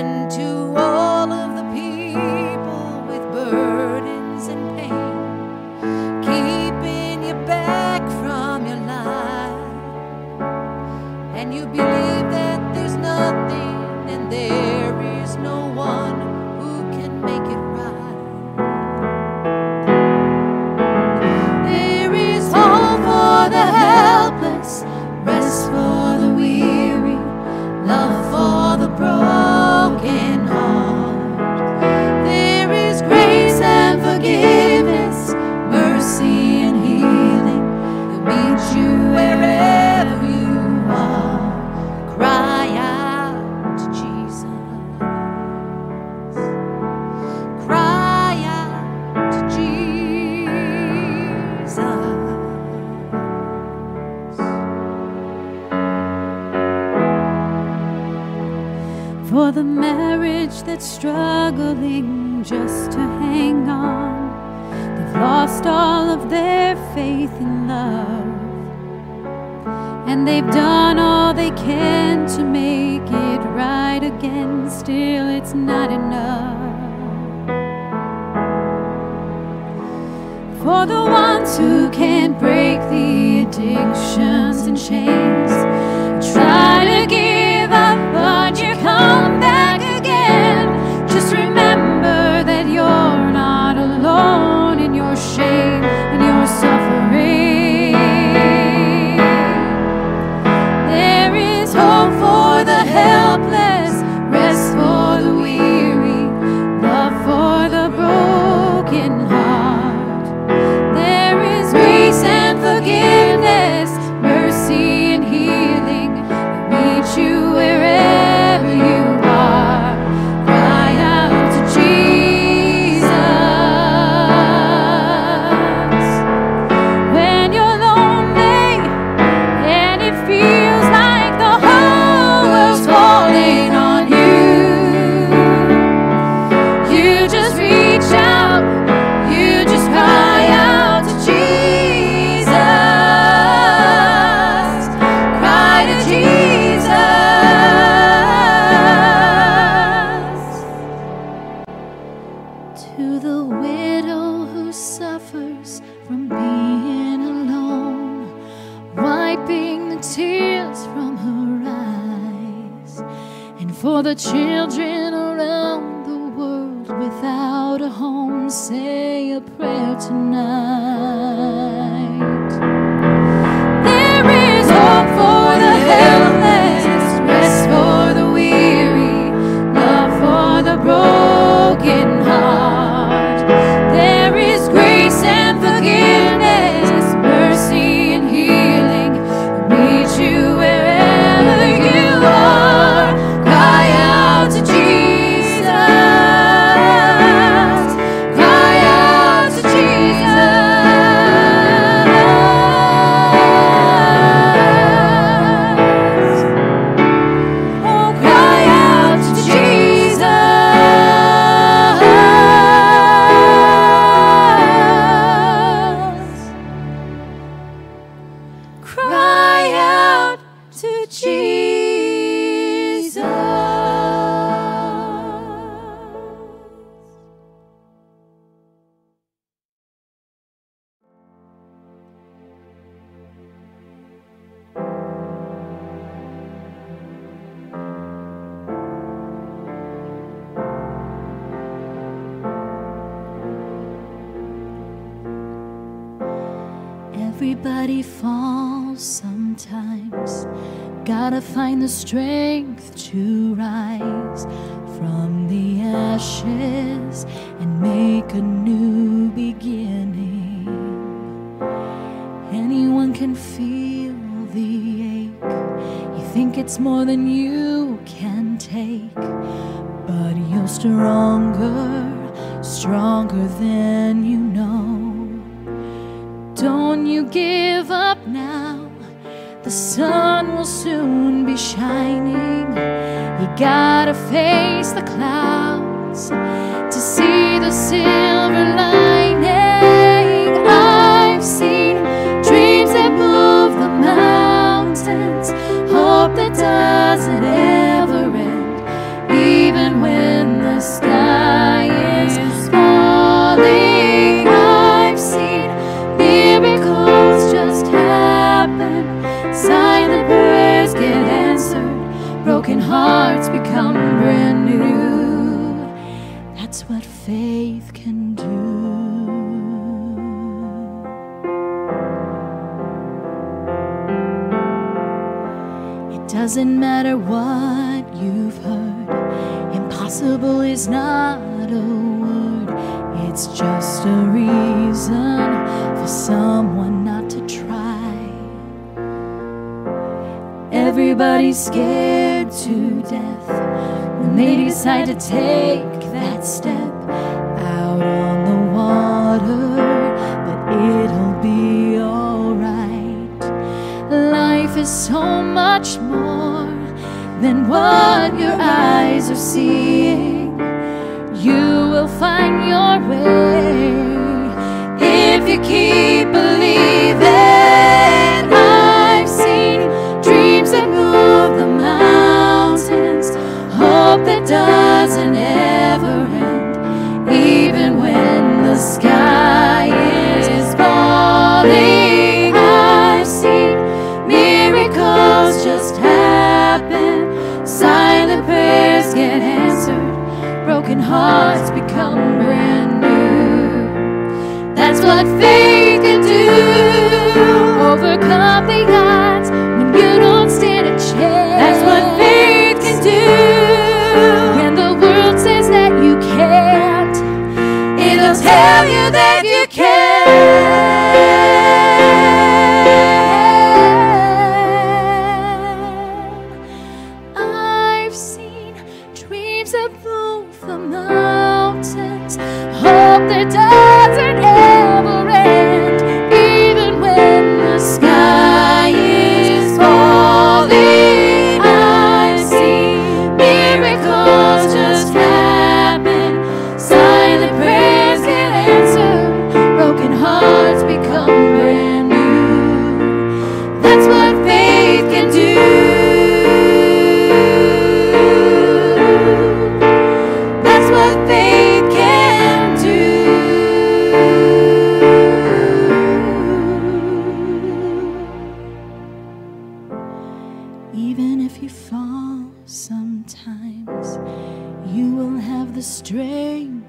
and to all of the people with burdens and pain, keeping you back from your life. And you believe that there's nothing and there is no one who can make it right. There is hope for the helpless, rest for the weary, love for the broken heart. There is grace and forgiveness, mercy and healing that meets you wherever you are. Cry out to Jesus. Cry out to Jesus. For the marriage that's struggling just to hang on, they've lost all of their faith and love, and they've done all they can to make it right again, still it's not enough. For the ones who can't break the addictions and chains, try to give up, but you come back again. Just remember that you're not alone in your shame and your suffering. There is hope for the helpless, rest for the weary, love for the broken heart. There is grace and forgiveness, mercy and healing that meet you wherever the children around the world without a home, say a prayer tonight. There is hope for the helpless, rest for the weary, love for the broken heart. There is grace and forgiveness, mercy and healing meet you wherever you are. Everybody falls sometimes, gotta find the strength to rise from the ashes and make a new beginning. Anyone can feel the ache, you think it's more than you can take, but you're stronger, stronger than you know. Don't you give up now, the sun will soon be shining. You gotta face the clouds to see the silver lining. I've seen dreams that move the mountains, hope that doesn't ever end, even doesn't matter what you've heard. Impossible is not a word. It's just a reason for someone not to try. Everybody's scared to death when they decide to take that step out on the water, but it'll be alright. Life is so much more than what your eyes are seeing. You will find your way if you keep believing. I've seen dreams that move the mountains, hope that doesn't ever end, even when the sky is falling. Hearts become brand new. That's what faith can do. Overcome the odds when you don't stand a chance. That's what faith can do. When the world says that you can't, it'll tell you that you can. I've seen dreams that move the mountains, hope that doesn't ever end, even when the sky is falling. I've seen miracles just happen, silent prayers get answered, broken hearts become brand new. That's what faith can do. Even if you fall sometimes, you will have the strength